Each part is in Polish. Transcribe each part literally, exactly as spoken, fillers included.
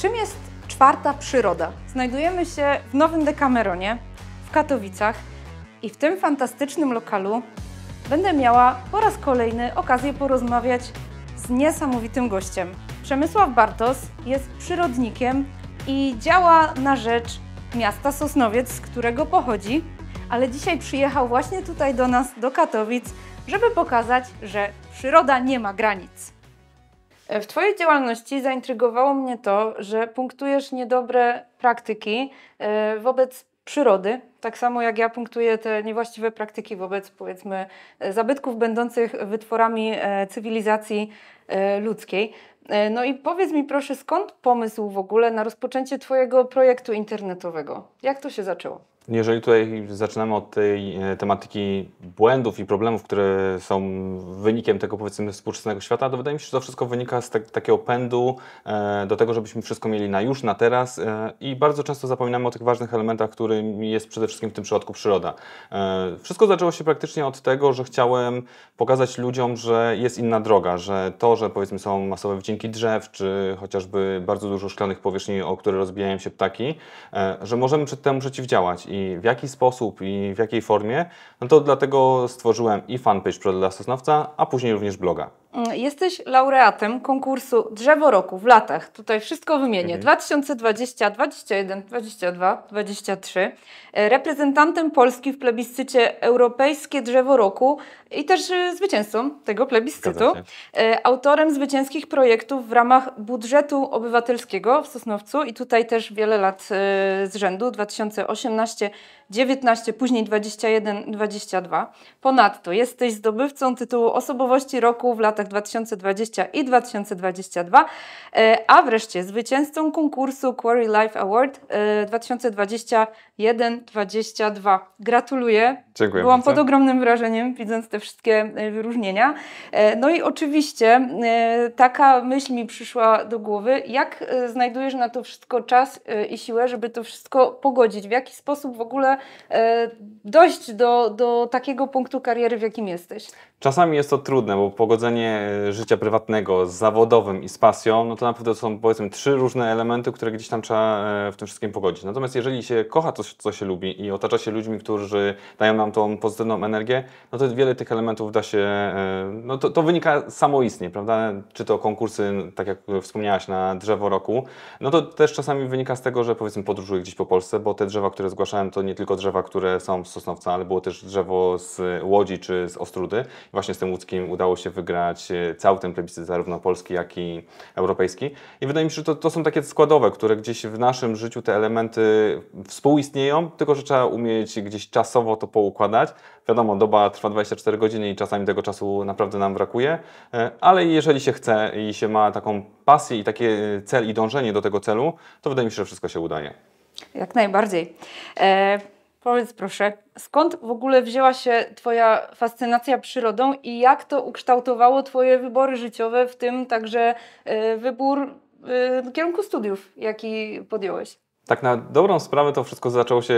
Czym jest czwarta przyroda? Znajdujemy się w Nowym Dekameronie, w Katowicach i w tym fantastycznym lokalu będę miała po raz kolejny okazję porozmawiać z niesamowitym gościem. Przemysław Bartos jest przyrodnikiem i działa na rzecz miasta Sosnowiec, z którego pochodzi, ale dzisiaj przyjechał właśnie tutaj do nas, do Katowic, żeby pokazać, że przyroda nie ma granic. W Twojej działalności zaintrygowało mnie to, że punktujesz niedobre praktyki wobec przyrody, tak samo jak ja punktuję te niewłaściwe praktyki wobec, powiedzmy, zabytków będących wytworami cywilizacji ludzkiej. No i powiedz mi proszę, skąd pomysł w ogóle na rozpoczęcie Twojego projektu internetowego? Jak to się zaczęło? Jeżeli tutaj zaczynamy od tej tematyki błędów i problemów, które są wynikiem tego, powiedzmy, współczesnego świata, to wydaje mi się, że to wszystko wynika z tak, takiego pędu e, do tego, żebyśmy wszystko mieli na już, na teraz e, i bardzo często zapominamy o tych ważnych elementach, którymi jest przede wszystkim w tym przypadku przyroda. E, wszystko zaczęło się praktycznie od tego, że chciałem pokazać ludziom, że jest inna droga, że to, że powiedzmy są masowe wycinki drzew, czy chociażby bardzo dużo szklanych powierzchni, o które rozbijają się ptaki, e, że możemy przed temu przeciwdziałać. I w jaki sposób i w jakiej formie, no to dlatego stworzyłem i fanpage Przyroda dla Sosnowca, a później również bloga. Jesteś laureatem konkursu Drzewo Roku w latach, tutaj wszystko wymienię, mhm. dwa tysiące dwudziesty, dwudziesty pierwszy, dwudziesty drugi, dwudziesty trzeci, reprezentantem Polski w plebiscycie Europejskie Drzewo Roku i też zwycięzcą tego plebiscytu, autorem zwycięskich projektów w ramach budżetu obywatelskiego w Sosnowcu i tutaj też wiele lat z rzędu, dwa tysiące osiemnasty, dziewiętnasty, później dwudziesty pierwszy, dwudziesty drugi. Ponadto jesteś zdobywcą tytułu Osobowości Roku w latach dwa tysiące dwudziestym i dwa tysiące dwudziestym drugim, a wreszcie zwycięzcą konkursu Quarry Life Award dwa tysiące dwudziesty pierwszy, dwudziesty drugi. Gratuluję. Dziękuję. Byłam bardzo pod ogromnym wrażeniem, widząc te wszystkie wyróżnienia. No i oczywiście taka myśl mi przyszła do głowy, jak znajdujesz na to wszystko czas i siłę, żeby to wszystko pogodzić? W jaki sposób w ogóle dojść do, do takiego punktu kariery, w jakim jesteś? Czasami jest to trudne, bo pogodzenie życia prywatnego z zawodowym i z pasją, no to naprawdę są, powiedzmy, trzy różne elementy, które gdzieś tam trzeba w tym wszystkim pogodzić. Natomiast jeżeli się kocha to, co się lubi i otacza się ludźmi, którzy dają nam tą pozytywną energię, no to wiele tych elementów da się, no to, to wynika samoistnie, prawda? Czy to konkursy, tak jak wspomniałaś, na Drzewo Roku, no to też czasami wynika z tego, że, powiedzmy, podróżuję gdzieś po Polsce, bo te drzewa, które zgłaszałem, to nie tylko drzewa, które są z Sosnowca, ale było też drzewo z Łodzi czy z Ostródy. Właśnie z tym łódzkim udało się wygrać cały ten plebiscyt, zarówno polski, jak i europejski. I wydaje mi się, że to, to są takie składowe, które gdzieś w naszym życiu te elementy współistnieją, tylko że trzeba umieć gdzieś czasowo to poukładać. Wiadomo, doba trwa dwadzieścia cztery godziny i czasami tego czasu naprawdę nam brakuje, ale jeżeli się chce i się ma taką pasję i taki cel i dążenie do tego celu, to wydaje mi się, że wszystko się udaje. Jak najbardziej. E, powiedz proszę, skąd w ogóle wzięła się Twoja fascynacja przyrodą i jak to ukształtowało Twoje wybory życiowe, w tym także e, wybór e, kierunku studiów, jaki podjąłeś? Tak na dobrą sprawę to wszystko zaczęło się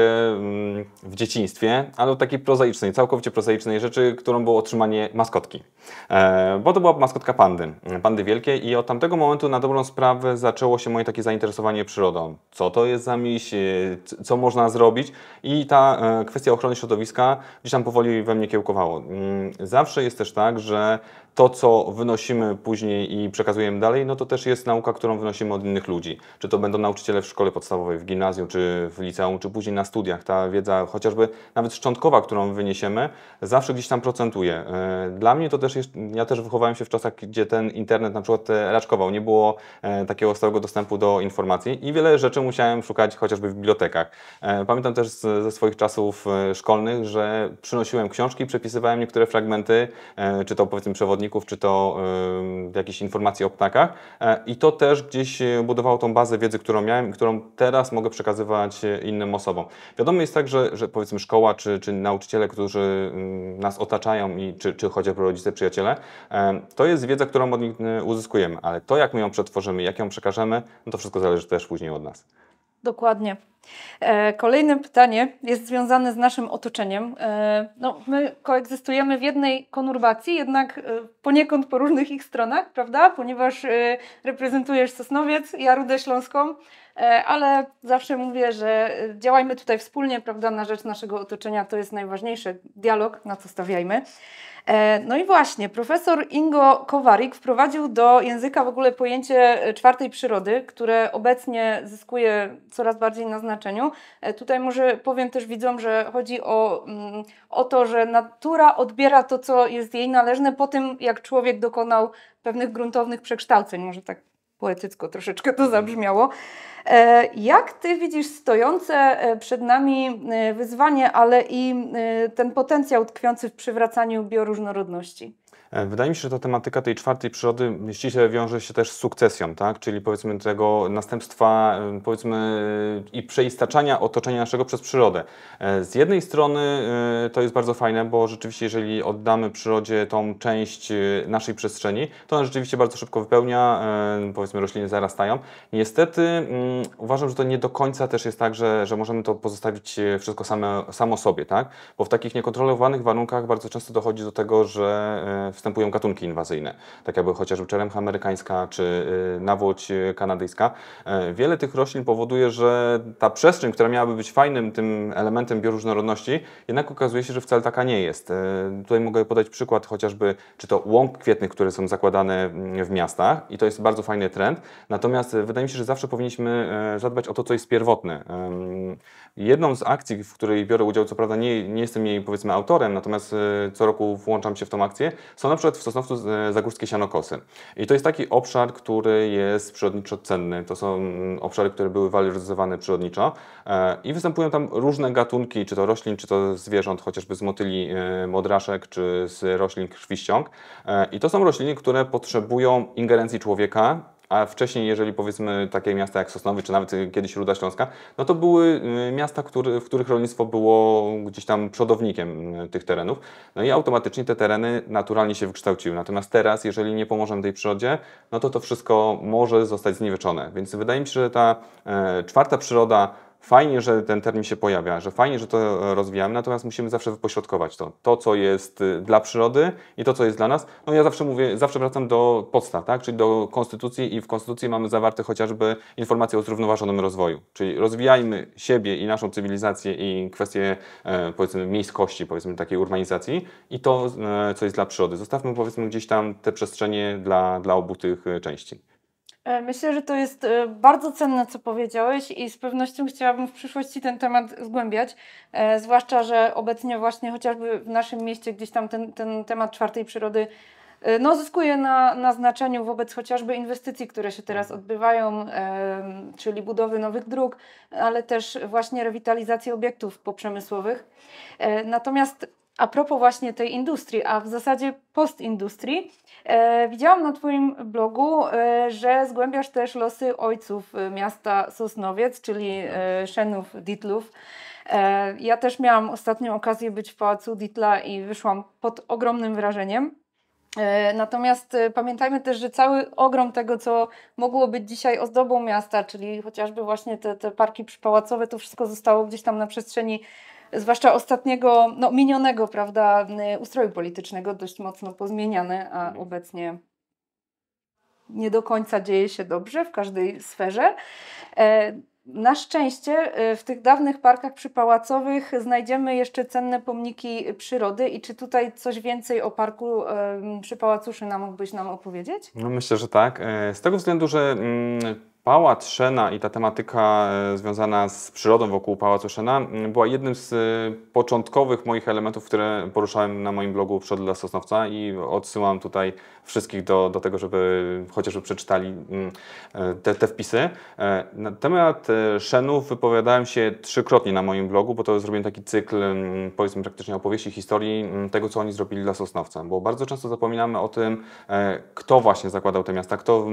w dzieciństwie, ale od takiej prozaicznej, całkowicie prozaicznej rzeczy, którą było otrzymanie maskotki. E, bo to była maskotka pandy, pandy wielkiej i od tamtego momentu na dobrą sprawę zaczęło się moje takie zainteresowanie przyrodą. Co to jest za miś, co można zrobić i ta e, kwestia ochrony środowiska gdzieś tam powoli we mnie kiełkowało. Zawsze jest też tak, że to, co wynosimy później i przekazujemy dalej, no to też jest nauka, którą wynosimy od innych ludzi. Czy to będą nauczyciele w szkole podstawowej, w gimnazjum, czy w liceum, czy później na studiach. Ta wiedza, chociażby nawet szczątkowa, którą wyniesiemy, zawsze gdzieś tam procentuje. Dla mnie to też jest, ja też wychowałem się w czasach, gdzie ten internet na przykład raczkował. Nie było takiego stałego dostępu do informacji i wiele rzeczy musiałem szukać chociażby w bibliotekach. Pamiętam też ze swoich czasów szkolnych, że przynosiłem książki, przepisywałem niektóre fragmenty, czy to, powiedzmy, przewodnik, czy to y, jakieś informacje o ptakach i to też gdzieś budowało tą bazę wiedzy, którą miałem i którą teraz mogę przekazywać innym osobom. Wiadomo jest tak, że, że powiedzmy szkoła czy, czy nauczyciele, którzy nas otaczają i czy, czy chociażby rodzice, przyjaciele, y, to jest wiedza, którą od nich uzyskujemy, ale to jak my ją przetworzymy, jak ją przekażemy, no to wszystko zależy też później od nas. Dokładnie. Kolejne pytanie jest związane z naszym otoczeniem. No, my koegzystujemy w jednej konurbacji, jednak poniekąd po różnych ich stronach, prawda? Ponieważ reprezentujesz Sosnowiec, ja Rudę Śląską, ale zawsze mówię, że działajmy tutaj wspólnie, prawda? Na rzecz naszego otoczenia, to jest najważniejszy dialog, na co stawiajmy. No i właśnie, profesor Ingo Kowarik wprowadził do języka w ogóle pojęcie czwartej przyrody, które obecnie zyskuje coraz bardziej na znaczeniu. Tutaj może powiem też widzom, że chodzi o, o to, że natura odbiera to, co jest jej należne po tym, jak człowiek dokonał pewnych gruntownych przekształceń, może tak poetycko troszeczkę to zabrzmiało. Jak Ty widzisz stojące przed nami wyzwanie, ale i ten potencjał tkwiący w przywracaniu bioróżnorodności? Wydaje mi się, że ta tematyka tej czwartej przyrody ściśle wiąże się też z sukcesją, tak? Czyli powiedzmy tego następstwa, powiedzmy, i przeistaczania otoczenia naszego przez przyrodę. Z jednej strony to jest bardzo fajne, bo rzeczywiście jeżeli oddamy przyrodzie tą część naszej przestrzeni, to ona rzeczywiście bardzo szybko wypełnia, powiedzmy rośliny zarastają. Niestety uważam, że to nie do końca też jest tak, że, że możemy to pozostawić wszystko same, samo sobie, tak? Bo w takich niekontrolowanych warunkach bardzo często dochodzi do tego, że wstępują gatunki inwazyjne, tak jakby chociażby czelemcha amerykańska czy nawłoć kanadyjska. Wiele tych roślin powoduje, że ta przestrzeń, która miałaby być fajnym tym elementem bioróżnorodności, jednak okazuje się, że wcale taka nie jest. Tutaj mogę podać przykład chociażby, czy to łąk kwietnych, które są zakładane w miastach, i to jest bardzo fajny trend, natomiast wydaje mi się, że zawsze powinniśmy zadbać o to, co jest pierwotne. Jedną z akcji, w której biorę udział, co prawda nie, nie jestem jej, powiedzmy, autorem, natomiast co roku włączam się w tą akcję, są na przykład w Sosnowcu zagórskie sianokosy. I to jest taki obszar, który jest przyrodniczo cenny. To są obszary, które były waloryzowane przyrodniczo i występują tam różne gatunki, czy to roślin, czy to zwierząt, chociażby z motyli modraszek, czy z roślin krwiściąg. I to są rośliny, które potrzebują ingerencji człowieka, a wcześniej, jeżeli powiedzmy takie miasta jak Sosnowiec, czy nawet kiedyś Ruda Śląska, no to były miasta, który, w których rolnictwo było gdzieś tam przodownikiem tych terenów. No i automatycznie te tereny naturalnie się wykształciły. Natomiast teraz, jeżeli nie pomożemy tej przyrodzie, no to to wszystko może zostać zniweczone. Więc wydaje mi się, że ta e, czwarta przyroda, fajnie, że ten termin się pojawia, że fajnie, że to rozwijamy, natomiast musimy zawsze wypośrodkować to. To, co jest dla przyrody i to, co jest dla nas. No ja zawsze mówię, zawsze wracam do podstaw, tak? Czyli do konstytucji, i w konstytucji mamy zawarte chociażby informacje o zrównoważonym rozwoju. Czyli rozwijajmy siebie i naszą cywilizację i kwestię, powiedzmy, miejskości, powiedzmy, takiej urbanizacji, i to, co jest dla przyrody. Zostawmy, powiedzmy, gdzieś tam te przestrzenie dla, dla obu tych części. Myślę, że to jest bardzo cenne, co powiedziałeś, i z pewnością chciałabym w przyszłości ten temat zgłębiać, zwłaszcza że obecnie właśnie chociażby w naszym mieście gdzieś tam ten, ten temat czwartej przyrody no, zyskuje na, na znaczeniu wobec chociażby inwestycji, które się teraz odbywają, czyli budowy nowych dróg, ale też właśnie rewitalizacji obiektów poprzemysłowych. Natomiast a propos właśnie tej industrii, a w zasadzie postindustrii, e, widziałam na Twoim blogu, e, że zgłębiasz też losy ojców miasta Sosnowiec, czyli e, Szenów, Ditlów. E, ja też miałam ostatnią okazję być w pałacu Ditla i wyszłam pod ogromnym wrażeniem. Natomiast pamiętajmy też, że cały ogrom tego, co mogło być dzisiaj ozdobą miasta, czyli chociażby właśnie te, te parki przypałacowe, to wszystko zostało gdzieś tam na przestrzeni, zwłaszcza ostatniego, no minionego, prawda, ustroju politycznego, dość mocno pozmieniane, a obecnie nie do końca dzieje się dobrze w każdej sferze. Na szczęście w tych dawnych parkach przypałacowych znajdziemy jeszcze cenne pomniki przyrody, i czy tutaj coś więcej o parku przy Pałacu Szyna mógłbyś nam opowiedzieć? No myślę, że tak. Z tego względu, że Pałac Szena i ta tematyka związana z przyrodą wokół Pałacu Szena była jednym z początkowych moich elementów, które poruszałem na moim blogu Przyrody dla Sosnowca, i odsyłam tutaj wszystkich do, do tego, żeby chociażby przeczytali te, te wpisy. Na temat Szenów wypowiadałem się trzykrotnie na moim blogu, bo to zrobiłem taki cykl, powiedzmy, praktycznie opowieści, historii tego, co oni zrobili dla Sosnowca, bo bardzo często zapominamy o tym, kto właśnie zakładał te miasta, kto,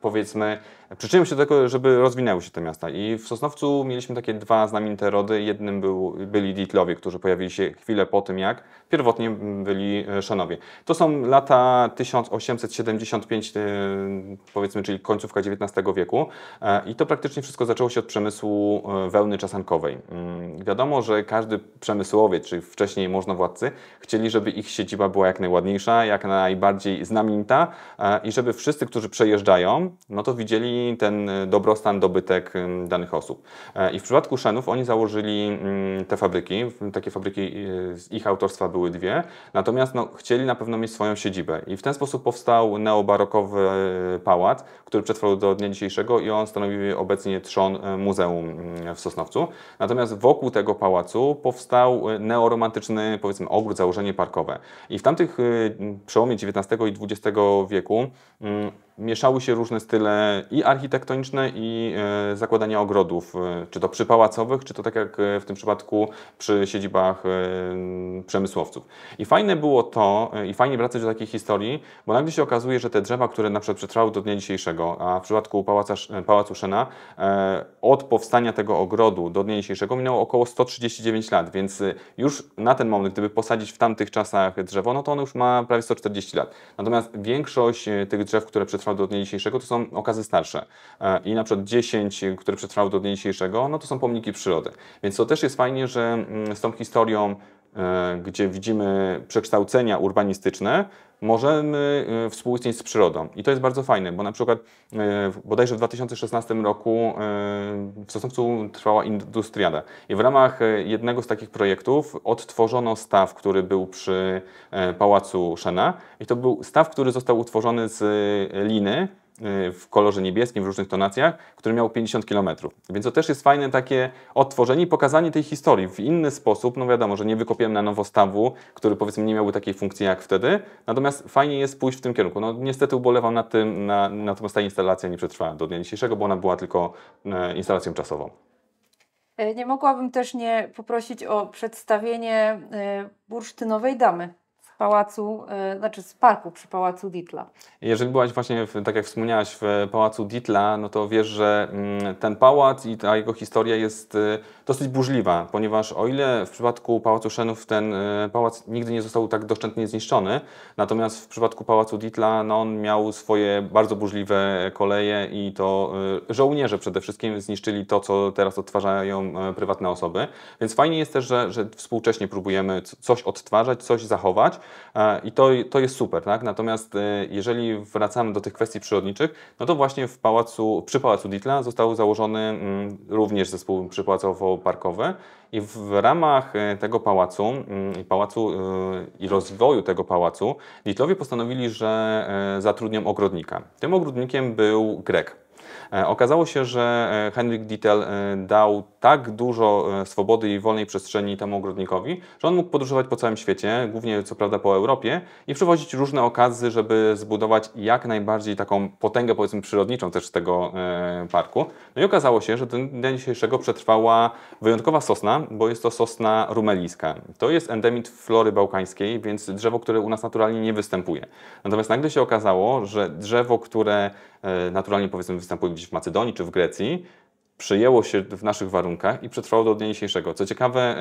powiedzmy, przyczynią się do tego, żeby rozwinęły się te miasta. I w Sosnowcu mieliśmy takie dwa znamienite rody. Jednym był, byli Dietlowie, którzy pojawili się chwilę po tym, jak pierwotnie byli Szanowie. To są lata tysiąc osiemset siedemdziesiąt pięć, powiedzmy, czyli końcówka dziewiętnastego wieku. I to praktycznie wszystko zaczęło się od przemysłu wełny czasankowej. Wiadomo, że każdy przemysłowiec, czy wcześniej możnowładcy, chcieli, żeby ich siedziba była jak najładniejsza, jak najbardziej znamienita i żeby wszyscy, którzy przejeżdżają, no to widzieli ten dobrostan, dobytek danych osób. I w przypadku Szanów oni założyli te fabryki. Takie fabryki z ich autorstwa były dwie. Natomiast no, chcieli na pewno mieć swoją siedzibę. I w ten sposób powstał neobarokowy pałac, który przetrwał do dnia dzisiejszego i on stanowi obecnie trzon muzeum w Sosnowcu. Natomiast wokół tego pałacu powstał neoromantyczny, powiedzmy, ogród, założenie parkowe. I w tamtych przełomie dziewiętnastego i dwudziestego wieku mieszały się różne style i architektoniczne, i zakładania ogrodów, czy to przypałacowych, czy to tak jak w tym przypadku przy siedzibach przemysłowców. I fajne było to, i fajnie wracać do takiej historii, bo nagle się okazuje, że te drzewa, które na przykład przetrwały do dnia dzisiejszego, a w przypadku pałaca, Pałacu Szena od powstania tego ogrodu do dnia dzisiejszego minęło około sto trzydzieści dziewięć lat, więc już na ten moment, gdyby posadzić w tamtych czasach drzewo, no to ono już ma prawie sto czterdzieści lat. Natomiast większość tych drzew, które przetrwały do dnia dzisiejszego, to są okazy starsze. I na przykład dziesięć, które przetrwały do dnia dzisiejszego, no to są pomniki przyrody. Więc to też jest fajnie, że z tą historią, gdzie widzimy przekształcenia urbanistyczne, możemy współistnieć z przyrodą. I to jest bardzo fajne, bo na przykład bodajże w dwa tysiące szesnastym roku w Sosnowcu trwała industriada. I w ramach jednego z takich projektów odtworzono staw, który był przy Pałacu Szena. I to był staw, który został utworzony z liny, w kolorze niebieskim, w różnych tonacjach, który miał pięćdziesiąt kilometrów. Więc to też jest fajne takie odtworzenie i pokazanie tej historii w inny sposób. No wiadomo, że nie wykopiemy na nowo stawu, który powiedzmy nie miałby takiej funkcji jak wtedy, natomiast fajnie jest pójść w tym kierunku. No niestety ubolewam nad tym, na, natomiast ta instalacja nie przetrwała do dnia dzisiejszego, bo ona była tylko instalacją czasową. Nie mogłabym też nie poprosić o przedstawienie bursztynowej damy. Pałacu, znaczy z parku przy Pałacu Dietla. Jeżeli byłaś właśnie, tak jak wspomniałaś, w Pałacu Dietla, no to wiesz, że ten pałac i ta jego historia jest dosyć burzliwa, ponieważ o ile w przypadku Pałacu Szenów ten pałac nigdy nie został tak doszczętnie zniszczony, natomiast w przypadku Pałacu Dietla no on miał swoje bardzo burzliwe koleje i to żołnierze przede wszystkim zniszczyli to, co teraz odtwarzają prywatne osoby. Więc fajnie jest też, że, że współcześnie próbujemy coś odtwarzać, coś zachować. I to, to jest super, tak? Natomiast jeżeli wracamy do tych kwestii przyrodniczych, no to właśnie w pałacu, przy Pałacu Dietla został założony również zespół przypałacowo-parkowy i w ramach tego pałacu, pałacu i rozwoju tego pałacu Dietlowie postanowili, że zatrudnią ogrodnika. Tym ogrodnikiem był Grek. Okazało się, że Henryk Dietl dał tak dużo swobody i wolnej przestrzeni temu ogrodnikowi, że on mógł podróżować po całym świecie, głównie co prawda po Europie i przywozić różne okazy, żeby zbudować jak najbardziej taką potęgę, powiedzmy, przyrodniczą też z tego parku. No i okazało się, że do dnia dzisiejszego przetrwała wyjątkowa sosna, bo jest to sosna rumelijska. To jest endemit flory bałkańskiej, więc drzewo, które u nas naturalnie nie występuje. Natomiast nagle się okazało, że drzewo, które naturalnie, powiedzmy, występuje gdzieś w Macedonii czy w Grecji, przyjęło się w naszych warunkach i przetrwało do dnia dzisiejszego. Co ciekawe,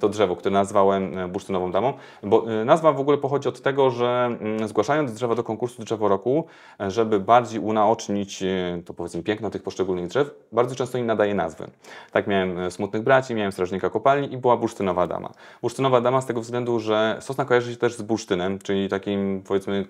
to drzewo, które nazwałem bursztynową damą, bo nazwa w ogóle pochodzi od tego, że zgłaszając drzewa do konkursu Drzewo Roku, żeby bardziej unaocznić to, powiedzmy, piękno tych poszczególnych drzew, bardzo często im nadaje nazwy. Tak miałem Smutnych Braci, miałem Strażnika Kopalni i była bursztynowa dama. Bursztynowa dama z tego względu, że sosna kojarzy się też z bursztynem, czyli takim, powiedzmy,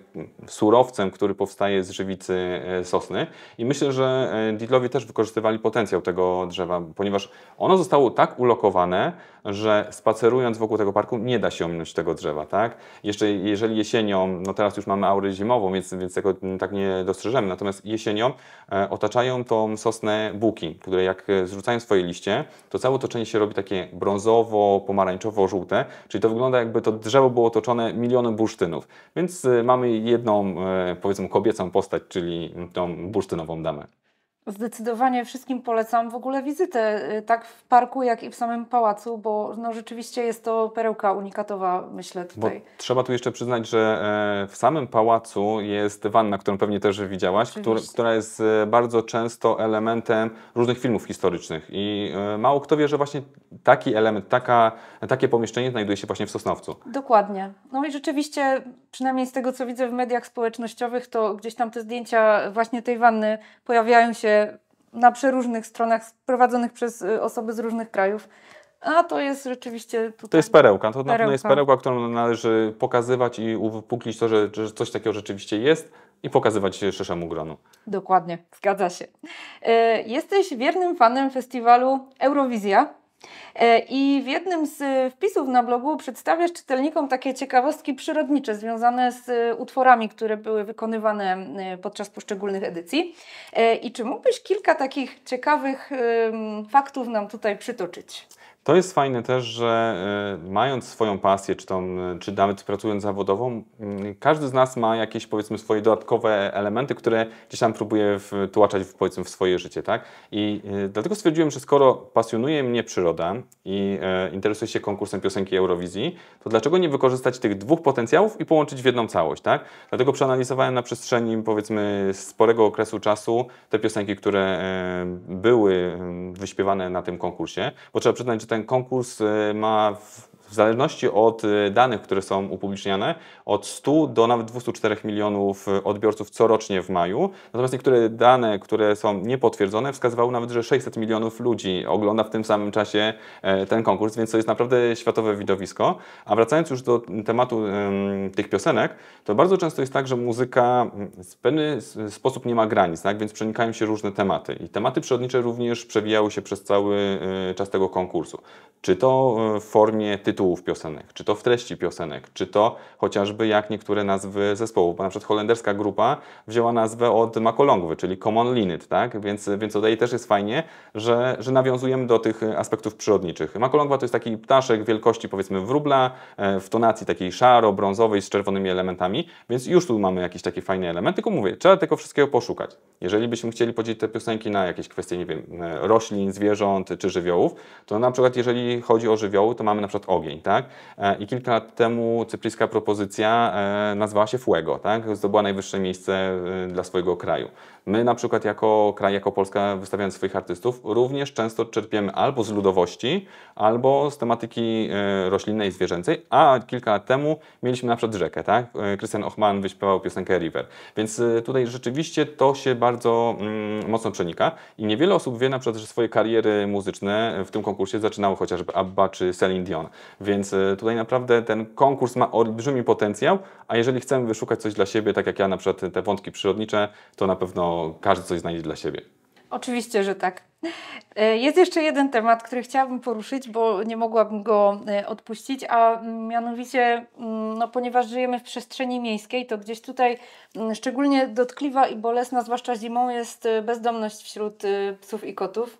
surowcem, który powstaje z żywicy sosny i myślę, że Dietlowie też wykorzystywali potencjał tego drzewa, ponieważ ono zostało tak ulokowane, że spacerując wokół tego parku nie da się ominąć tego drzewa, tak? Jeszcze jeżeli jesienią, no teraz już mamy aurę zimową, więc, więc tego tak nie dostrzeżemy, natomiast jesienią e, otaczają tą sosnę buki, które jak zrzucają swoje liście, to całe otoczenie się robi takie brązowo, pomarańczowo, żółte, czyli to wygląda, jakby to drzewo było otoczone milionem bursztynów, więc e, mamy jedną, e, powiedzmy, kobiecą postać, czyli tą bursztynową damę. Zdecydowanie wszystkim polecam w ogóle wizytę tak w parku, jak i w samym pałacu, bo no, rzeczywiście jest to perełka unikatowa, myślę tutaj. Bo trzeba tu jeszcze przyznać, że w samym pałacu jest wanna, którą pewnie też widziałaś, która, która jest bardzo często elementem różnych filmów historycznych i mało kto wie, że właśnie taki element, taka, takie pomieszczenie znajduje się właśnie w Sosnowcu. Dokładnie. No i rzeczywiście, przynajmniej z tego, co widzę w mediach społecznościowych, to gdzieś tam te zdjęcia właśnie tej wanny pojawiają się na przeróżnych stronach prowadzonych przez osoby z różnych krajów. A to jest rzeczywiście tutaj... To jest perełka. To perełka. jest perełka, którą należy pokazywać i uwypuklić to, że, że coś takiego rzeczywiście jest i pokazywać szerszemu gronu. Dokładnie, zgadza się. Jesteś wiernym fanem festiwalu Eurowizja i w jednym z wpisów na blogu przedstawiasz czytelnikom takie ciekawostki przyrodnicze związane z utworami, które były wykonywane podczas poszczególnych edycji. I czy mógłbyś kilka takich ciekawych faktów nam tutaj przytoczyć? To jest fajne też, że mając swoją pasję, czy, tą, czy nawet pracując zawodowo, każdy z nas ma jakieś, powiedzmy, swoje dodatkowe elementy, które gdzieś tam próbuje wtłaczać w, powiedzmy, w swoje życie, tak? I dlatego stwierdziłem, że skoro pasjonuje mnie przyroda i interesuje się konkursem piosenki Eurowizji, to dlaczego nie wykorzystać tych dwóch potencjałów i połączyć w jedną całość, tak? Dlatego przeanalizowałem na przestrzeni, powiedzmy, sporego okresu czasu te piosenki, które były wyśpiewane na tym konkursie, bo trzeba przyznać, że ten konkurs ma w zależności od danych, które są upubliczniane, od stu do nawet dwustu czterech milionów odbiorców corocznie w maju. Natomiast niektóre dane, które są niepotwierdzone, wskazywały nawet, że sześćset milionów ludzi ogląda w tym samym czasie ten konkurs, więc to jest naprawdę światowe widowisko. A wracając już do tematu tych piosenek, to bardzo często jest tak, że muzyka w pewien sposób nie ma granic, tak? Więc przenikają się różne tematy. I tematy przyrodnicze również przewijały się przez cały czas tego konkursu. Czy to w formie tytułu, tytułów piosenek, czy to w treści piosenek, czy to chociażby jak niektóre nazwy zespołów, bo na przykład holenderska grupa wzięła nazwę od Makolągwy, czyli Common Linnet, tak? Więc, więc tutaj też jest fajnie, że, że nawiązujemy do tych aspektów przyrodniczych. Makolągwa to jest taki ptaszek wielkości, powiedzmy, wróbla, w tonacji takiej szaro-brązowej z czerwonymi elementami, więc już tu mamy jakiś taki fajny element, tylko mówię, trzeba tego wszystkiego poszukać. Jeżeli byśmy chcieli podzielić te piosenki na jakieś kwestie, nie wiem, roślin, zwierząt czy żywiołów, to na przykład jeżeli chodzi o żywioły, to mamy na przykład ogień, tak? I kilka lat temu cypryjska propozycja nazwała się Fuego, tak? Zdobyła najwyższe miejsce dla swojego kraju. My na przykład jako kraj, jako Polska, wystawiając swoich artystów, również często czerpiemy albo z ludowości, albo z tematyki roślinnej i zwierzęcej, a kilka lat temu mieliśmy na przykład rzekę, tak? Krystian Ochman wyśpiewał piosenkę River, więc tutaj rzeczywiście to się bardzo mm, mocno przenika i niewiele osób wie na przykład, że swoje kariery muzyczne w tym konkursie zaczynały chociażby Abba czy Celine Dion. Więc tutaj naprawdę ten konkurs ma olbrzymi potencjał, a jeżeli chcemy wyszukać coś dla siebie, tak jak ja na przykład te wątki przyrodnicze, to na pewno każdy coś znajdzie dla siebie. Oczywiście, że tak. Jest jeszcze jeden temat, który chciałabym poruszyć, bo nie mogłabym go odpuścić, a mianowicie, no, ponieważ żyjemy w przestrzeni miejskiej, to gdzieś tutaj szczególnie dotkliwa i bolesna, zwłaszcza zimą, jest bezdomność wśród psów i kotów.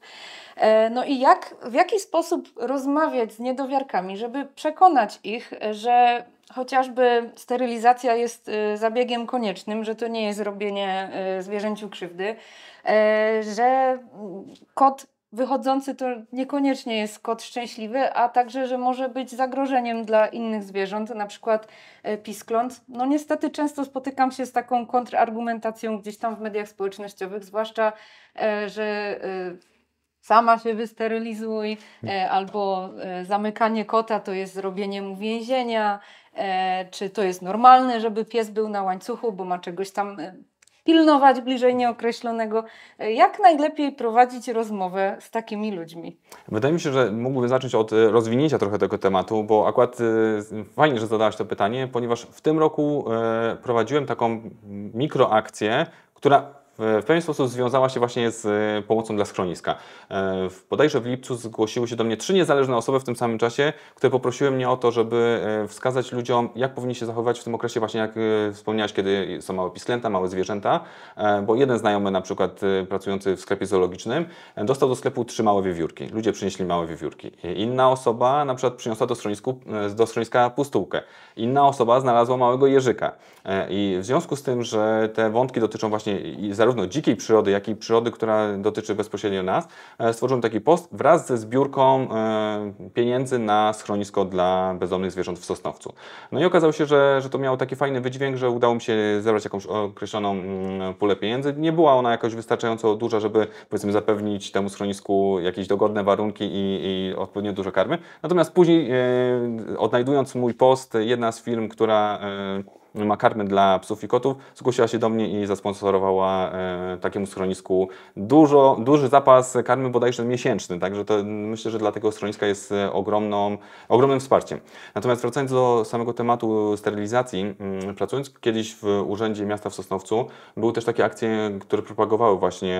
No i jak, w jaki sposób rozmawiać z niedowiarkami, żeby przekonać ich, że chociażby sterylizacja jest zabiegiem koniecznym, że to nie jest robienie zwierzęciu krzywdy, że kot wychodzący to niekoniecznie jest kot szczęśliwy, a także, że może być zagrożeniem dla innych zwierząt, na przykład piskląt. No niestety często spotykam się z taką kontrargumentacją gdzieś tam w mediach społecznościowych, zwłaszcza, że sama się wysterylizuj, albo zamykanie kota to jest zrobienie mu więzienia, czy to jest normalne, żeby pies był na łańcuchu, bo ma czegoś tam pilnować bliżej nieokreślonego. Jak najlepiej prowadzić rozmowę z takimi ludźmi? Wydaje mi się, że mógłbym zacząć od rozwinięcia trochę tego tematu, bo akurat fajnie, że zadałaś to pytanie, ponieważ w tym roku prowadziłem taką mikroakcję, która w pewien sposób związała się właśnie z pomocą dla schroniska. Bodajże w lipcu zgłosiły się do mnie trzy niezależne osoby w tym samym czasie, które poprosiły mnie o to, żeby wskazać ludziom, jak powinni się zachowywać w tym okresie, właśnie jak wspomniałaś, kiedy są małe pisklęta, małe zwierzęta, bo jeden znajomy, na przykład pracujący w sklepie zoologicznym, dostał do sklepu trzy małe wiewiórki. Ludzie przynieśli małe wiewiórki. Inna osoba na przykład przyniosła do, schronisku, do schroniska pustułkę. Inna osoba znalazła małego jeżyka. I w związku z tym, że te wątki dotyczą właśnie zarówno zarówno dzikiej przyrody, jak i przyrody, która dotyczy bezpośrednio nas, stworzyłem taki post wraz ze zbiórką pieniędzy na schronisko dla bezdomnych zwierząt w Sosnowcu. No i okazało się, że, że to miało taki fajny wydźwięk, że udało mi się zebrać jakąś określoną pulę pieniędzy. Nie była ona jakoś wystarczająco duża, żeby, powiedzmy, zapewnić temu schronisku jakieś dogodne warunki i, i odpowiednio dużo karmy. Natomiast później, e, odnajdując mój post, jedna z firm, która e, ma karmy dla psów i kotów, zgłosiła się do mnie i zasponsorowała e, takiemu schronisku dużo, duży zapas karmy, bodajże miesięczny. Także to, myślę, że dla tego schroniska jest ogromną, ogromnym wsparciem. Natomiast wracając do samego tematu sterylizacji, m, pracując kiedyś w Urzędzie Miasta w Sosnowcu, były też takie akcje, które propagowały właśnie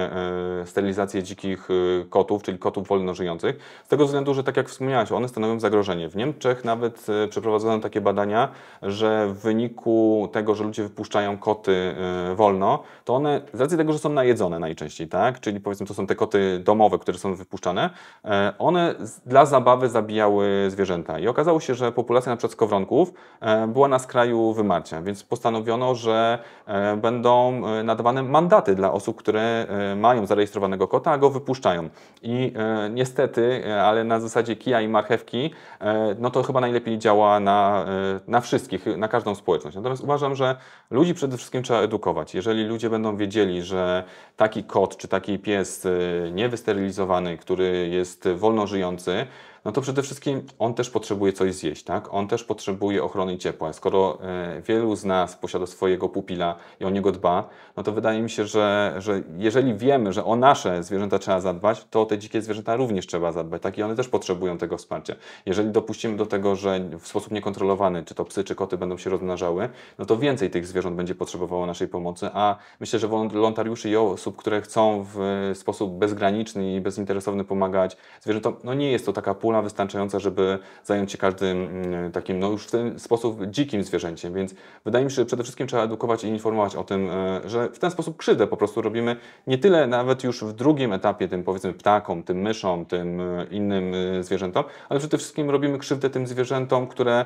e, sterylizację dzikich e, kotów, czyli kotów wolnożyjących. Z tego względu, że tak jak wspomniałaś, one stanowią zagrożenie. W Niemczech nawet e, przeprowadzono takie badania, że w wyniku tego, że ludzie wypuszczają koty e, wolno, to one z racji tego, że są najedzone najczęściej, tak? Czyli powiedzmy to są te koty domowe, które są wypuszczane, e, one z, dla zabawy zabijały zwierzęta. I okazało się, że populacja na przykład skowronków e, była na skraju wymarcia, więc postanowiono, że e, będą nadawane mandaty dla osób, które e, mają zarejestrowanego kota, a go wypuszczają. I e, niestety, e, ale na zasadzie kija i marchewki, e, no to chyba najlepiej działa na, e, na wszystkich, na każdą społeczność. Natomiast uważam, że ludzi przede wszystkim trzeba edukować. Jeżeli ludzie będą wiedzieli, że taki kot czy taki pies e, niewysterylizowany, który jest wolno żyjący, no to przede wszystkim on też potrzebuje coś zjeść, tak? On też potrzebuje ochrony i ciepła. Skoro e, wielu z nas posiada swojego pupila i o niego dba, no to wydaje mi się, że, że jeżeli wiemy, że o nasze zwierzęta trzeba zadbać, to te dzikie zwierzęta również trzeba zadbać, tak? I one też potrzebują tego wsparcia. Jeżeli dopuścimy do tego, że w sposób niekontrolowany, czy to psy, czy koty będą się rozmnażały, no to więcej tych zwierząt będzie potrzebowało naszej pomocy, a myślę, że wolontariuszy i osób, które chcą w sposób bezgraniczny i bezinteresowny pomagać zwierzętom, no nie jest to taka pula wystarczająca, żeby zająć się każdym takim, no już w ten sposób dzikim zwierzęciem, więc wydaje mi się, że przede wszystkim trzeba edukować i informować o tym, że w ten sposób krzywdę po prostu robimy nie tyle nawet już w drugim etapie tym, powiedzmy, ptakom, tym myszom, tym innym zwierzętom, ale przede wszystkim robimy krzywdę tym zwierzętom, które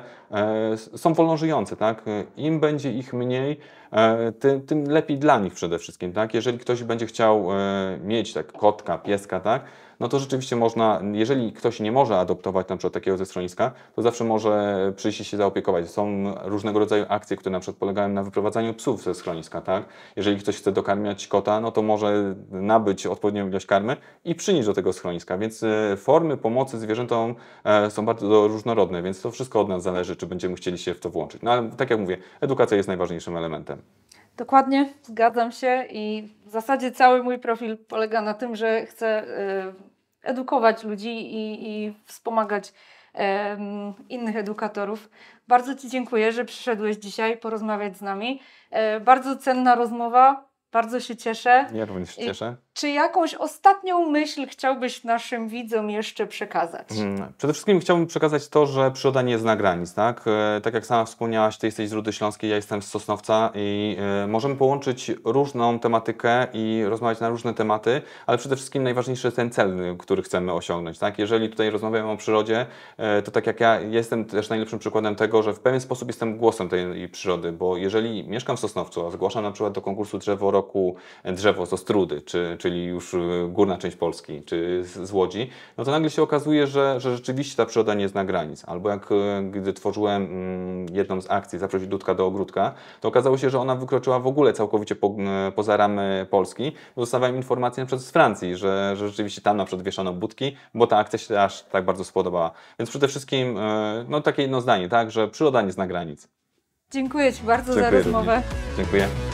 są wolnożyjące, tak? Im będzie ich mniej, Tym, tym lepiej dla nich przede wszystkim, tak? Jeżeli ktoś będzie chciał e, mieć tak kotka, pieska, tak? No to rzeczywiście można, jeżeli ktoś nie może adoptować na przykład takiego ze schroniska, to zawsze może przyjść i się zaopiekować. Są różnego rodzaju akcje, które na przykład polegają na wyprowadzaniu psów ze schroniska, tak? Jeżeli ktoś chce dokarmiać kota, no to może nabyć odpowiednią ilość karmy i przynieść do tego schroniska, więc e, formy pomocy zwierzętom e, są bardzo różnorodne, więc to wszystko od nas zależy, czy będziemy chcieli się w to włączyć. No ale tak jak mówię, edukacja jest najważniejszym elementem. Dokładnie, zgadzam się i w zasadzie cały mój profil polega na tym, że chcę edukować ludzi i, i wspomagać innych edukatorów. Bardzo Ci dziękuję, że przyszedłeś dzisiaj porozmawiać z nami. Bardzo cenna rozmowa, bardzo się cieszę. Ja również się cieszę. Czy jakąś ostatnią myśl chciałbyś naszym widzom jeszcze przekazać? Przede wszystkim chciałbym przekazać to, że przyroda nie zna granic, tak? Tak jak sama wspomniałaś, Ty jesteś z Rudy Śląskiej, ja jestem z Sosnowca i możemy połączyć różną tematykę i rozmawiać na różne tematy, ale przede wszystkim najważniejszy jest ten cel, który chcemy osiągnąć, tak? Jeżeli tutaj rozmawiamy o przyrodzie, to tak jak ja jestem też najlepszym przykładem tego, że w pewien sposób jestem głosem tej przyrody, bo jeżeli mieszkam w Sosnowcu, a zgłaszam na przykład do konkursu Drzewo Roku drzewo z Ostródy, czy czyli już górna część Polski, czy z Łodzi, no to nagle się okazuje, że, że rzeczywiście ta przyroda nie zna granic. Albo jak gdy tworzyłem jedną z akcji, zaprosić Dudka do ogródka, to okazało się, że ona wykroczyła w ogóle całkowicie po, poza ramy Polski. Dostawałem informacje na przykład z Francji, że, że rzeczywiście tam na przykład wieszano budki, bo ta akcja się aż tak bardzo spodobała. Więc przede wszystkim no takie jedno zdanie, tak, że przyroda nie zna granic. Dziękuję Ci bardzo. Dziękuję za rozmowę. Również. Dziękuję.